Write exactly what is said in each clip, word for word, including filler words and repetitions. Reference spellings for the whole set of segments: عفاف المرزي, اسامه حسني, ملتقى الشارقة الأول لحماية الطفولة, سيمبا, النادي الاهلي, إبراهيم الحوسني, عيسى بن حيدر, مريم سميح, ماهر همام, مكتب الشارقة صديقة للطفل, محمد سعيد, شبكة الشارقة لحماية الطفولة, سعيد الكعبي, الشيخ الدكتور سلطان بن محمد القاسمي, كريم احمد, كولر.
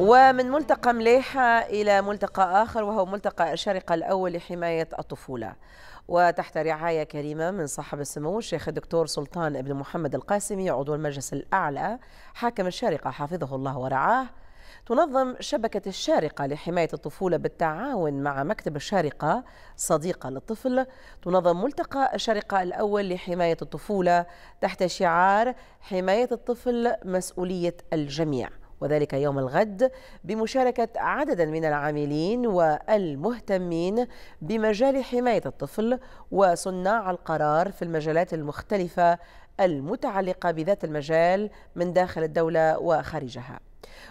ومن ملتقى ملاحة إلى ملتقى آخر وهو ملتقى الشارقة الأول لحماية الطفولة، وتحت رعاية كريمة من صاحب السمو الشيخ الدكتور سلطان بن محمد القاسمي عضو المجلس الأعلى حاكم الشارقة حفظه الله ورعاه، تنظم شبكة الشارقة لحماية الطفولة بالتعاون مع مكتب الشارقة صديقة للطفل، تنظم ملتقى الشارقة الأول لحماية الطفولة تحت شعار حماية الطفل مسؤولية الجميع، وذلك يوم الغد بمشاركة عددا من العاملين والمهتمين بمجال حماية الطفل وصناع القرار في المجالات المختلفة المتعلقة بذات المجال من داخل الدولة وخارجها.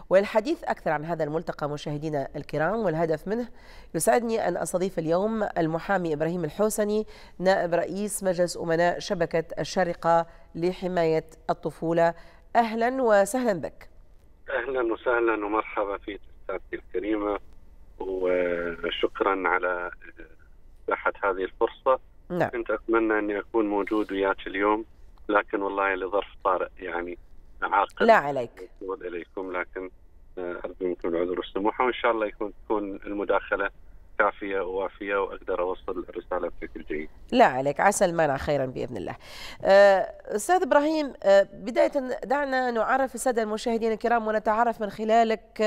والحديث أكثر عن هذا الملتقى مشاهدينا الكرام والهدف منه، يسعدني أن أستضيف اليوم المحامي إبراهيم الحوسني نائب رئيس مجلس أمناء شبكة الشارقة لحماية الطفولة. أهلا وسهلا بك. أهلا وسهلا ومرحبا في سيادتك الكريمة، وشكرا على إتاحة هذه الفرصة. نعم. كنت أتمنى أني أكون موجود وياك اليوم، لكن والله لظرف طارئ يعني عاقل. لا عليك. إليكم، لكن أرجو منكم العذر والسموحة، وإن شاء الله يكون تكون المداخلة كافية ووافية وأقدر أوصل الرسالة بشكل جيد. لا عليك، عسى المانع خيرا بإذن الله. أستاذ إبراهيم، بداية دعنا نعرف السادة المشاهدين الكرام ونتعرف من خلالك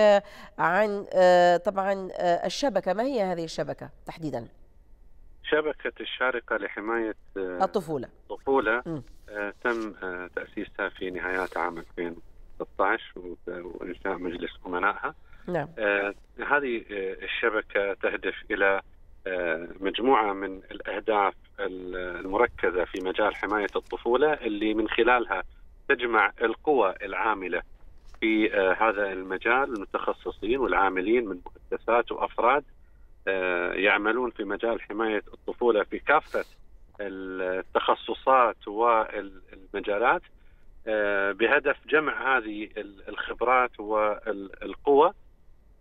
عن طبعا الشبكة. ما هي هذه الشبكة تحديدا؟ شبكة الشارقة لحماية الطفولة الطفولة م. تم تأسيسها في نهايات عام ألفين وستة عشر وإنشاء مجلس أمنائها. نعم. هذه الشبكة تهدف إلى مجموعة من الأهداف المركزة في مجال حماية الطفولة، اللي من خلالها تجمع القوى العاملة في هذا المجال، المتخصصين والعاملين من مؤسسات وأفراد يعملون في مجال حماية الطفولة في كافة التخصصات والمجالات، بهدف جمع هذه الخبرات والقوى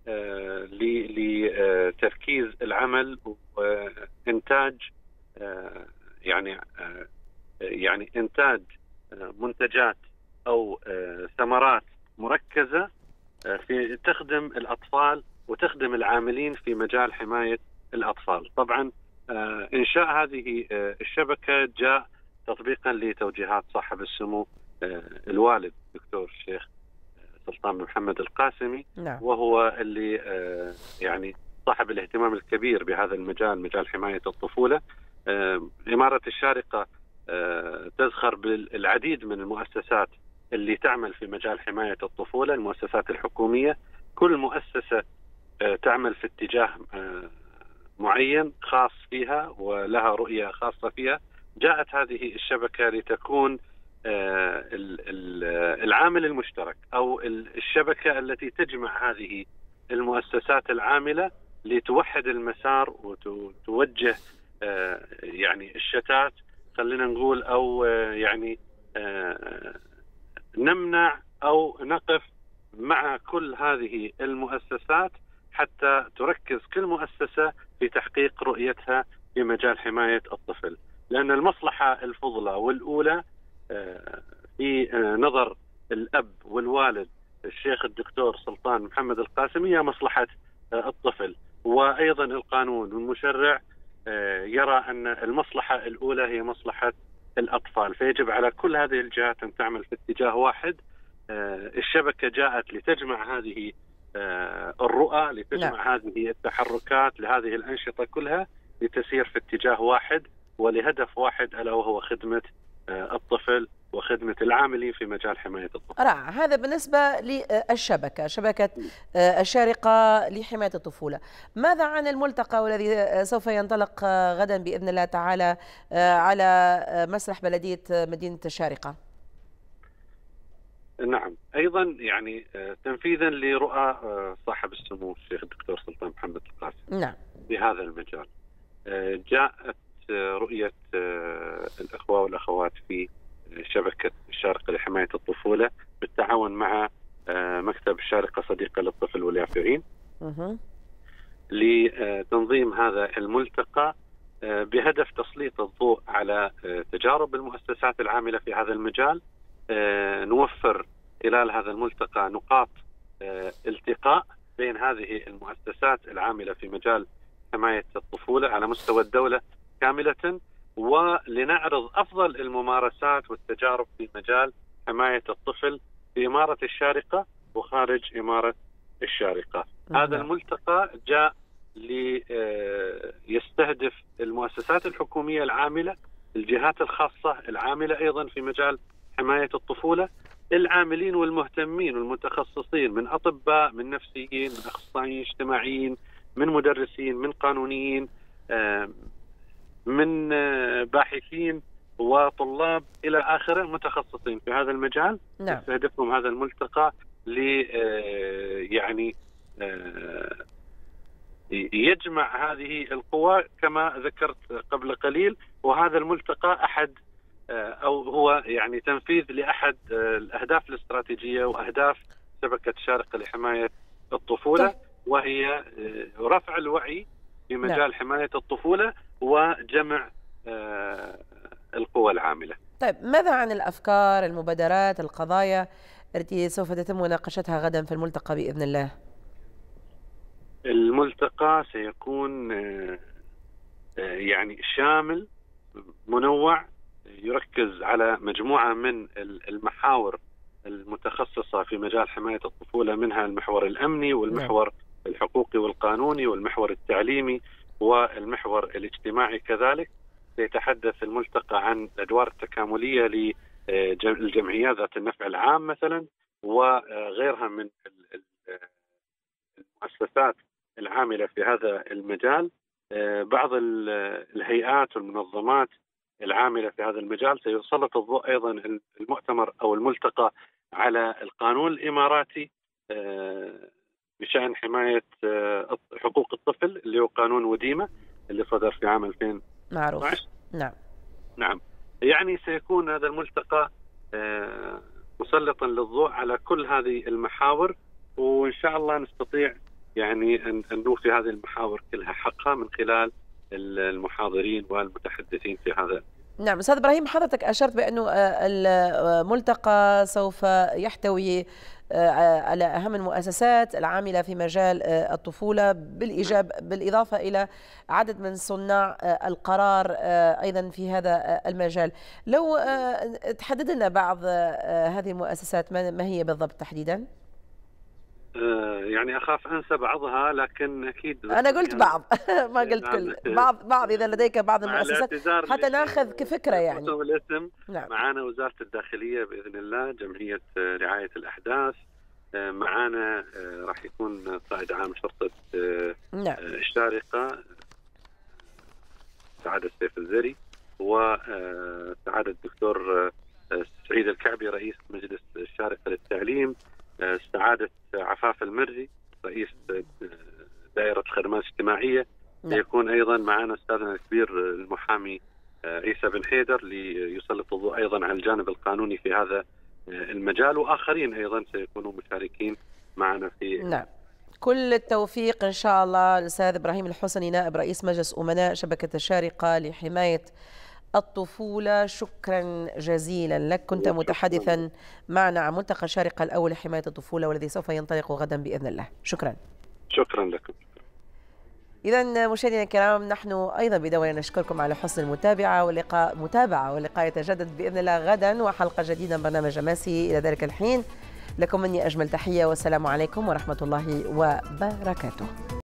لتركيز العمل وإنتاج يعني يعني إنتاج منتجات أو ثمرات مركزة في تخدم الأطفال وتخدم العاملين في مجال حماية الأطفال. طبعا إنشاء هذه الشبكة جاء تطبيقا لتوجيهات صاحب السمو الوالد الدكتور الشيخ سلطان بن محمد القاسمي. نعم. وهو اللي يعني صاحب الاهتمام الكبير بهذا المجال، مجال حماية الطفولة. إمارة الشارقة تزخر بالعديد من المؤسسات اللي تعمل في مجال حماية الطفولة، المؤسسات الحكومية، كل مؤسسة تعمل في اتجاه معين خاص فيها ولها رؤية خاصة فيها. جاءت هذه الشبكة لتكون العامل المشترك أو الشبكة التي تجمع هذه المؤسسات العاملة لتوحد المسار وتوجه يعني الشتات، خلينا نقول، أو يعني نمنع أو نقف مع كل هذه المؤسسات حتى تركز كل مؤسسة في تحقيق رؤيتها في مجال حماية الطفل، لأن المصلحة الفضلى والأولى في نظر الأب والوالد الشيخ الدكتور سلطان محمد القاسمي هي مصلحة الطفل، وأيضا القانون والمشرع يرى أن المصلحة الأولى هي مصلحة الأطفال، فيجب على كل هذه الجهات أن تعمل في اتجاه واحد. الشبكة جاءت لتجمع هذه الرؤى، لتجمع هذه التحركات، لهذه الأنشطة كلها، لتسير في اتجاه واحد ولهدف واحد، ألا وهو خدمة الطفل وخدمة العاملين في مجال حماية الطفل. رائع. هذا بالنسبة للشبكة، شبكة الشارقة لحماية الطفولة. ماذا عن الملتقى والذي سوف ينطلق غدا بإذن الله تعالى على مسرح بلدية مدينة الشارقة؟ نعم، أيضا يعني تنفيذا لرؤى صاحب السمو الشيخ الدكتور سلطان محمد القاسمي. نعم. بهذا المجال جاءت رؤية الأخوة والأخوات في شبكة الشارقة لحماية الطفولة بالتعاون مع مكتب الشارقة صديقة للطفل واليافعين لتنظيم هذا الملتقى بهدف تسليط الضوء على تجارب المؤسسات العاملة في هذا المجال. نوفر خلال هذا الملتقى نقاط التقاء بين هذه المؤسسات العاملة في مجال حماية الطفولة على مستوى الدولة كاملة، ولنعرض أفضل الممارسات والتجارب في مجال حماية الطفل في إمارة الشارقة وخارج إمارة الشارقة. هذا الملتقى جاء ليستهدف المؤسسات الحكومية العاملة، الجهات الخاصة العاملة أيضا في مجال حماية الطفولة، العاملين والمهتمين والمتخصصين، من أطباء، من نفسيين، من أخصائيين اجتماعيين، من مدرسين، من قانونيين، من باحثين وطلاب إلى آخره، متخصصين في هذا المجال. نعم. استهدفهم هذا الملتقى لي يعني يجمع هذه القوى كما ذكرت قبل قليل، وهذا الملتقى أحد أو هو يعني تنفيذ لأحد الأهداف الاستراتيجية وأهداف شبكة الشارقة لحماية الطفولة، وهي رفع الوعي في مجال نعم. حماية الطفولة وجمع القوى العاملة. طيب، ماذا عن الأفكار، المبادرات، القضايا التي سوف تتم مناقشتها غدا في الملتقى بإذن الله؟ الملتقى سيكون يعني شامل منوع، يركز على مجموعة من المحاور المتخصصة في مجال حماية الطفولة، منها المحور الأمني والمحور الحقوقي والقانوني والمحور التعليمي والمحور الاجتماعي كذلك. سيتحدث الملتقى عن الأدوار التكاملية ل الجمعيات ذات النفع العام مثلا، وغيرها من المؤسسات العاملة في هذا المجال. بعض الهيئات والمنظمات العاملة في هذا المجال. سيسلط الضوء أيضا المؤتمر أو الملتقى على القانون الإماراتي بشأن حماية حقوق الطفل، اللي هو قانون وديمة اللي صدر في عام ألفين وعشرة. معروف. نعم. نعم. يعني سيكون هذا الملتقى مسلطا للضوء على كل هذه المحاور، وإن شاء الله نستطيع يعني أن نوفي هذه المحاور كلها حقها من خلال المحاضرين والمتحدثين في هذا. نعم. أستاذ إبراهيم، حضرتك أشرت بأنه الملتقى سوف يحتوي على أهم المؤسسات العاملة في مجال الطفولة، بالإيجاب بالإضافة إلى عدد من صناع القرار أيضا في هذا المجال. لو تحدد لنا بعض هذه المؤسسات، ما هي بالضبط تحديدا؟ يعني أخاف أنسى بعضها، لكن أكيد أنا قلت يعني بعض ما قلت كل بعض بعض إذا لديك بعض المؤسسات حتى ناخذ كفكرة يعني. نعم. معانا وزارة الداخلية بإذن الله، جمعية رعاية الأحداث، معانا راح يكون قائد عام شرطة نعم. الشارقة سعادة الشيخ الزري، وسعادة الدكتور سعيد الكعبي رئيس مجلس الشارقة للتعليم، سعادة عفاف المرزي رئيس دائرة خدمات اجتماعية. سيكون أيضا معنا أستاذنا الكبير المحامي عيسى بن حيدر ليسلط الضوء أيضا على الجانب القانوني في هذا المجال، وآخرين أيضا سيكونوا مشاركين معنا في. نعم. كل التوفيق إن شاء الله للأستاذ إبراهيم الحوسني، نائب رئيس مجلس أمناء شبكة الشارقة لحماية الطفولة. شكرا جزيلا لك، كنت متحدثا معنا عن ملتقى الشارقة الأول لحماية الطفولة، والذي سوف ينطلق غدا بإذن الله. شكرا. شكرا لكم. إذا مشاهدينا الكرام، نحن أيضا بدورنا نشكركم على حسن المتابعة واللقاء متابعة واللقاء يتجدد بإذن الله غدا وحلقة جديدة من برنامج ماسي. إلى ذلك الحين، لكم مني أجمل تحية، والسلام عليكم ورحمة الله وبركاته.